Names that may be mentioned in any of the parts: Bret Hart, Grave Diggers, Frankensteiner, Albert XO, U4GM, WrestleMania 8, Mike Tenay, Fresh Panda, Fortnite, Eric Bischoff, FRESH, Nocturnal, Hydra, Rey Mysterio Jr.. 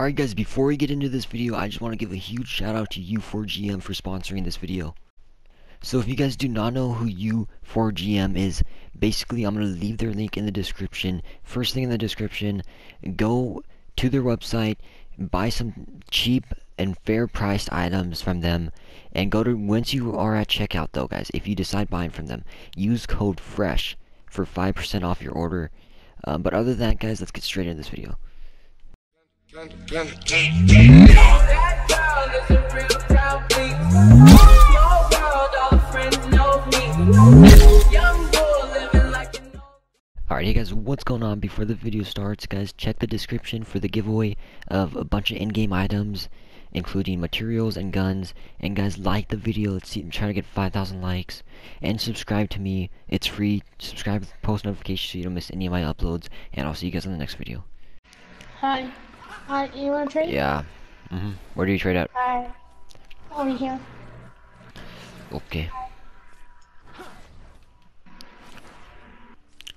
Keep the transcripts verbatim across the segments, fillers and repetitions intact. Alright guys, before we get into this video, I just want to give a huge shout out to U four G M for sponsoring this video. So if you guys do not know who U four G M is, basically I'm going to leave their link in the description. First thing in the description, go to their website, buy some cheap and fair priced items from them, and go to, once you are at checkout though guys, if you decide buying from them, use code FRESH for five percent off your order. Um, but other than that guys, let's get straight into this video. Alright, hey guys, what's going on? Before the video starts, guys, check the description for the giveaway of a bunch of in-game items, including materials and guns. And guys, like the video. Let's see, I'm trying to get five thousand likes. And subscribe to me. It's free. Subscribe with post notifications so you don't miss any of my uploads. And I'll see you guys in the next video. Hi. Hi, uh, you want to trade? Yeah. Mm-hmm. Where do you trade at? Hi. Over here. Okay.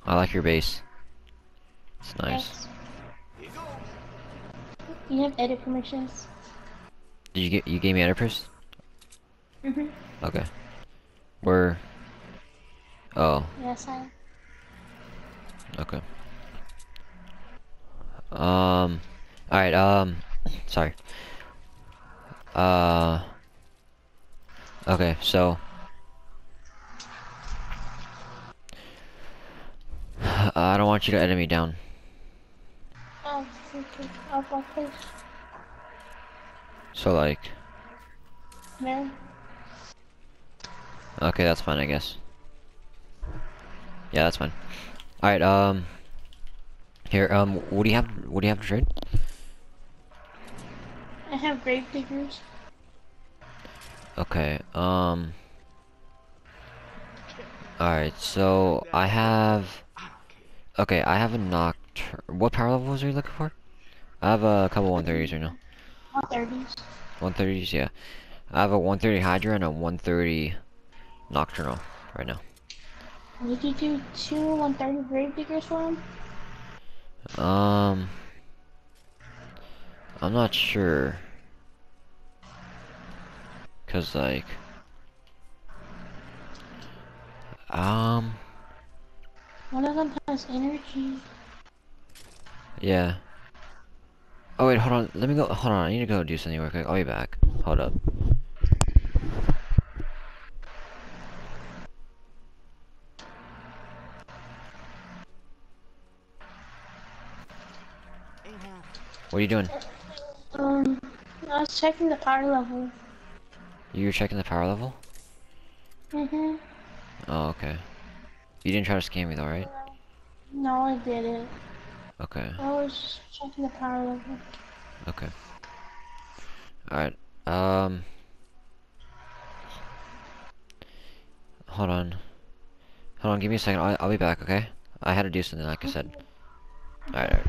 I like your base. It's nice. Thanks. You have edit permissions. Did you get? You gave me edit permissions? Mhm. Okay. Where? Oh. Yes, I. Okay. Um. All right. Um. Sorry. Uh. Okay. So. Uh, I don't want you to edit me down. Oh, okay. I'll block this. So like. No. Okay, that's fine, I guess. Yeah, that's fine. All right. Um. Here. Um. What do you have? What do you have to trade? I have Grave Diggers. Okay. Um. All right. So I have. Okay, I have a Nocturnal. What power levels are you looking for? I have a couple one thirties right now. one thirties. one thirties, yeah. I have a one thirty Hydra and a one thirty Nocturnal right now. Would you do two one thirty Grave Diggers for him? Um... I'm not sure. Cause like... Um... One of them has energy. Yeah. Oh wait, hold on. Let me go. Hold on. I need to go do something real quick. I'll be back. Hold up. What are you doing? Um, I was checking the power level. You were checking the power level? Mhm. Oh, okay. You didn't try to scam me though, right? No, I didn't. Okay. I was just checking the power level. Okay. Alright, um... Hold on. Hold on, give me a second, I'll, I'll be back, okay? I had to do something, like I said. Alright, alright.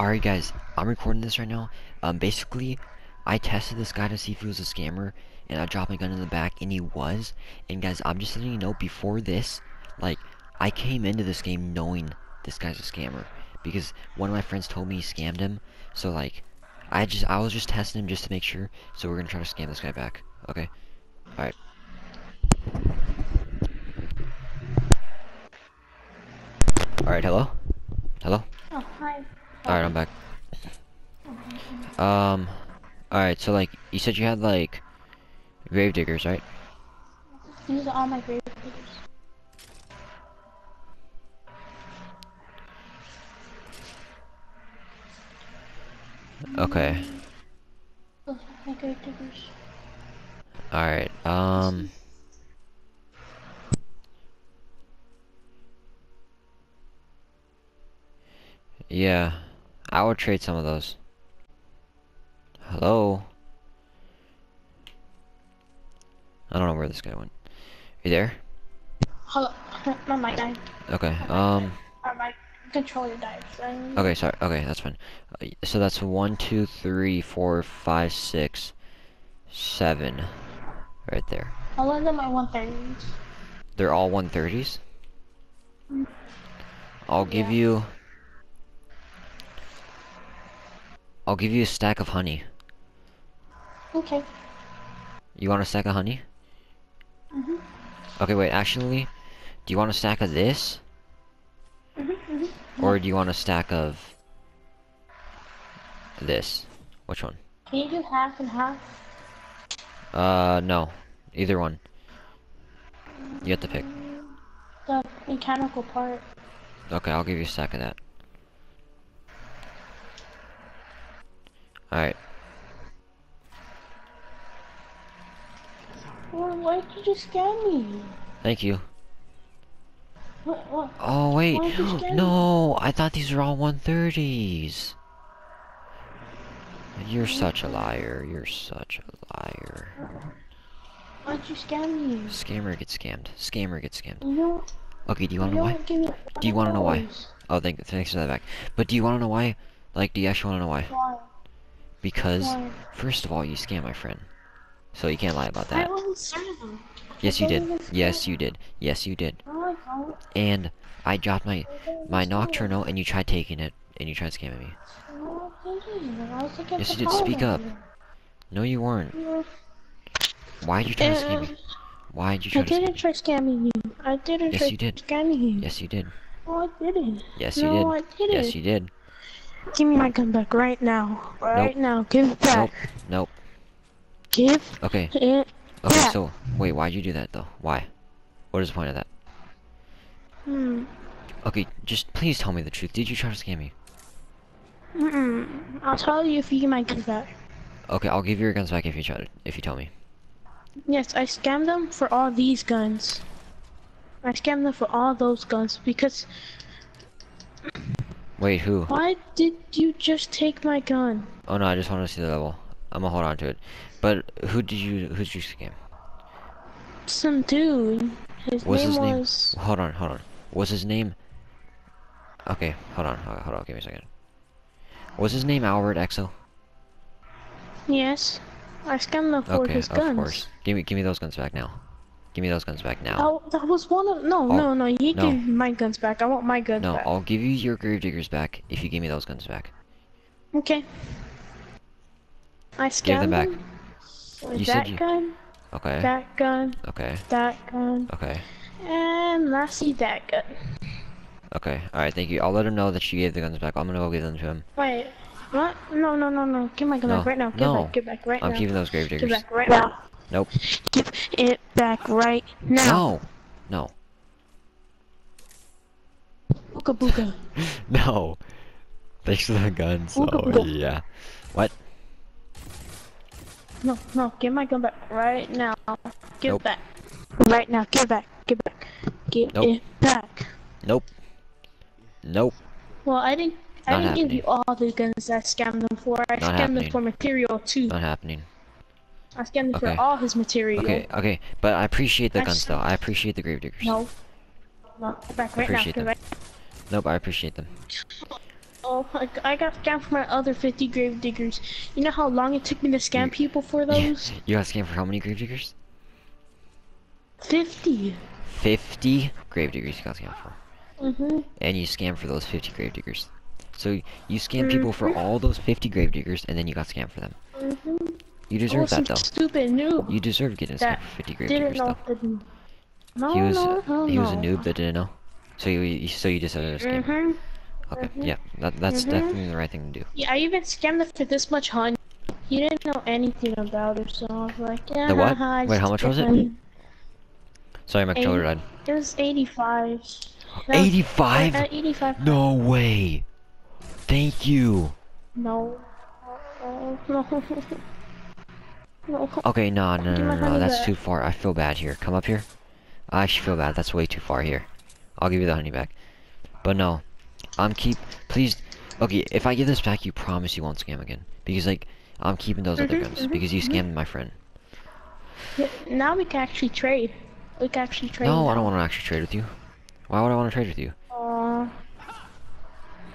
Alright guys, I'm recording this right now. Um, basically, I tested this guy to see if he was a scammer, and I dropped my gun in the back, and he was. And guys, I'm just letting you know, before this, like, I came into this game knowing this guy's a scammer, because one of my friends told me he scammed him, so like, I just, I was just testing him just to make sure, so we're gonna try to scam this guy back, okay? Alright. Alright, hello? Hello? Oh, hi. Alright, I'm back. Um... Alright, so like, you said you had like, Grave Diggers, right? These are all my Grave Diggers. Okay. Those are my Grave Diggers. Alright, um... yeah, I would trade some of those. Hello? I don't know where this guy went. You there? Hello. My mic died. Okay, um... my controller died. Okay, sorry. Okay, that's fine. So that's one, two, three, four, five, six, seven. Right there. All of them are one thirties. They're all one thirties? I'll give yeah. you... I'll give you a stack of honey. Okay. You want a stack of honey? Mm-hmm. Okay, wait, actually, do you want a stack of this? Mm-hmm, mm-hmm. Or do you want a stack of this? Which one? Can you do half and half? Uh, no. Either one. You have to pick. The mechanical part. Okay, I'll give you a stack of that. Alright. Well, why did you scare me? Thank you. What, what? Oh, wait. No, me? I thought these were all one thirties. You're such a liar. You're such a liar. Why'd you scam me? Scammer gets scammed. Scammer gets scammed. You know, okay, do you want to know why? Do you want to know why? Oh, thank, thanks for that back. But do you want to know why? Like, do you actually want to know why? Why? Because, why? First of all, you scam my friend. So you can't lie about that. I wasn't certain. Yes, you did. Yes, you did. Yes, you did. Oh, my God. And I dropped my, my Nocturnal, and you tried taking it, and you tried scamming me. Yes, you did. Speak up. No, you weren't. Why did you try to scam me? Why did you try to scam me? I didn't try scamming you. I didn't try scamming you. Yes, you did. Oh, I didn't. Yes, you did. No, I didn't. Yes, you did. Give me my gun back right now. Right now. Give it back. Nope. Nope. Give okay. it back. Okay, so, wait, why'd you do that, though? Why? What is the point of that? Hmm. Okay, just please tell me the truth. Did you try to scam me? Mm-mm. I'll tell you if you give my guns back. Okay, I'll give you your guns back if you try to, if you tell me. Yes, I scammed them for all these guns. I scammed them for all those guns because... Wait, who? Why did you just take my gun? Oh no, I just wanted to see the level. I'm gonna hold on to it. But who did you, who'd you scam? Some dude. His What's name his name? was... Hold on, hold on. What's his name? Okay, hold on, hold on, hold on, give me a second. Was his name Albert X O? Yes. I scammed them for okay, his guns. Okay, of course. Give me, give me those guns back now. Give me those guns back now. Oh, that was one of... No, I'll, no, no. You no. give my guns back. I want my guns no, back. No, I'll give you your Grave Diggers back if you give me those guns back. Okay. I scammed give them back. Them you that said you... gun. Okay. That gun. Okay. That gun. Okay. And lastly, that gun. Okay, alright, thank you. I'll let him know that she gave the guns back. I'm gonna go give them to him. Wait, what? No, no, no, no. Give my gun no. back right now. Give no. back, give back right I'm now. I'm keeping those Grave Diggers. Give back right no. now. Nope. Give it back right now. No. No. Booga booga. No. Thanks for the guns. Booga, oh, booga. Yeah. What? No, no. Give my gun back right now. Give nope. it back. Right now. Give back. Give back. Give nope. it back. Nope. Nope. Well, I didn't. I Not didn't happening. give you all the guns I scammed them for. I Not scammed happening. them for material too. Not happening. I scammed them okay. for all his material. Okay. Okay. But I appreciate the I guns, though. I appreciate the Grave Diggers. No. No. Back right appreciate now. Them. Back. Nope. I appreciate them. Oh, I, I got scammed for my other fifty Grave Diggers. You know how long it took me to scam you, people for those? You got scammed for how many Grave Diggers? Fifty. Fifty Grave Diggers you got scammed for. Mm-hmm. And you scam for those fifty Grave Diggers. So you scam mm-hmm. people for all those fifty Grave Diggers, and then you got scammed for them. Mm-hmm. You deserve oh, that though. Stupid noob. You deserve getting scammed for fifty Grave Diggers though. Didn't. No, he was no, no, he was a noob that didn't know. So you so you decided to scam. Mm-hmm. Okay, mm-hmm. yeah, that, that's mm-hmm. definitely the right thing to do. Yeah, I even scammed him for this much honey. He didn't know anything about it, so I was like, yeah. The what? I Wait, how much was honey. it? Sorry, my controller died. It was eighty-five. eighty-five? Uh, eighty-five. No way. Thank you. No. No. No. no. Okay, no, no, no, no, no. That's back. too far. I feel bad here. Come up here. I actually feel bad. That's way too far here. I'll give you the honey back. But no. I'm keep... Please... Okay, if I give this back, you promise you won't scam again. Because, like, I'm keeping those mm-hmm, other guns. Mm-hmm, because you mm-hmm. scammed my friend. Yeah, now we can actually trade. We can actually trade. No, now. I don't want to actually trade with you. Why would I want to trade with you? Uh,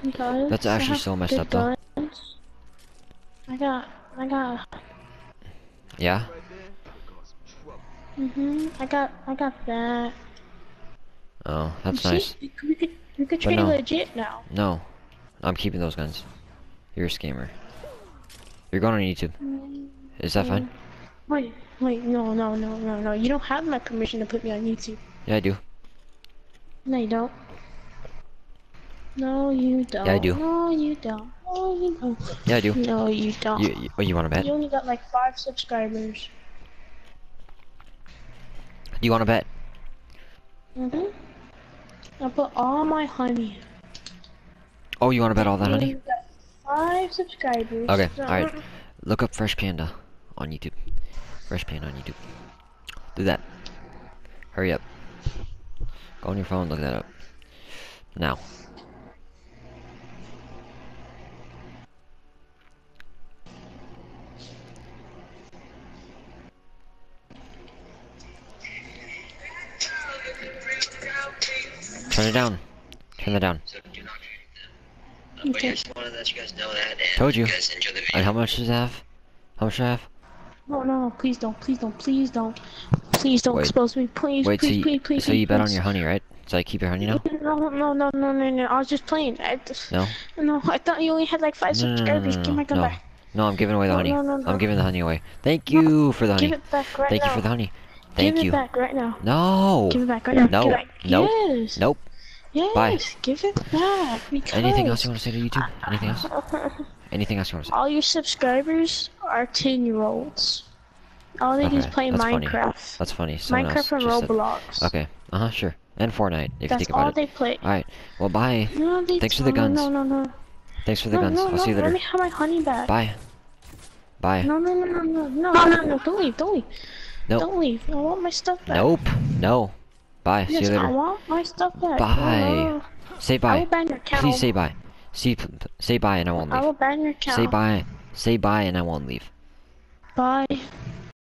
because That's actually so messed up guns. though. I got, I got. Yeah. Mhm. I got, I got that. Oh, that's you nice. See? We could, we could trade no. legit now. No, I'm keeping those guns. You're a scammer. You're going on YouTube. Is that fine? Wait, wait, no, no, no, no, no. You don't have my permission to put me on YouTube. Yeah, I do. No, you don't. No, you don't. Yeah, I do. No, you don't. No, you don't. Yeah, I do. No, you don't. You, you, what, you want to bet? You only got like five subscribers. Do you want to bet? Mm-hmm. I put all my honey. Oh, you want to bet all that honey? You got five subscribers. Okay, so alright. Look up Fresh Panda on YouTube. Fresh Panda on YouTube. Do that. Hurry up. Go on your phone, look that up. Now. Turn it down. Turn that down. Okay. Told you. And how much does it have? How much do I have? No, no, no, please don't, please don't, please don't. Please don't Wait. expose me, please, Wait, please, so you, please, please, So you please, bet please. on your honey, right? So I keep your honey now? No, no, no, no, no, no, I was just playing. I just, no? No, I thought you only had like five no, subscribers. No, no, no, no, no. Give my gun no. back. No, I'm giving away the honey. No, no, no, no. I'm giving the honey away. Thank you no. for the honey. Give it back right Thank now. you for the honey. Thank Give you. Give it back right now. No. Give it back right now. No. Nope. Nope. Yes. Nope. Yes. Bye. Give it back. Because... Anything else you want to say to YouTube? Anything else? Anything else you want to say? All your subscribers are ten-year-olds. All they okay. do is play That's Minecraft. Funny. That's funny. Someone Minecraft and Roblox. Said... Okay. Uh huh. Sure. And Fortnite. If That's you think about all it. All they play. All right. Well, bye. No, they... Thanks for the guns. No, no, no. no. Thanks for the no, guns. No, I'll no, see you later. Let me have my honey back. Bye. Bye. No, no, no, no, no, no, no, no. Don't leave. Don't leave. Nope. Don't leave. I want my stuff back. Nope. No. Bye. Yes, see you later. I want my stuff back. Bye. Oh. Say bye. I will ban your account. Please say bye. See, say bye and I won't leave. I will ban your account. Say bye. Say bye and I won't leave. Bye.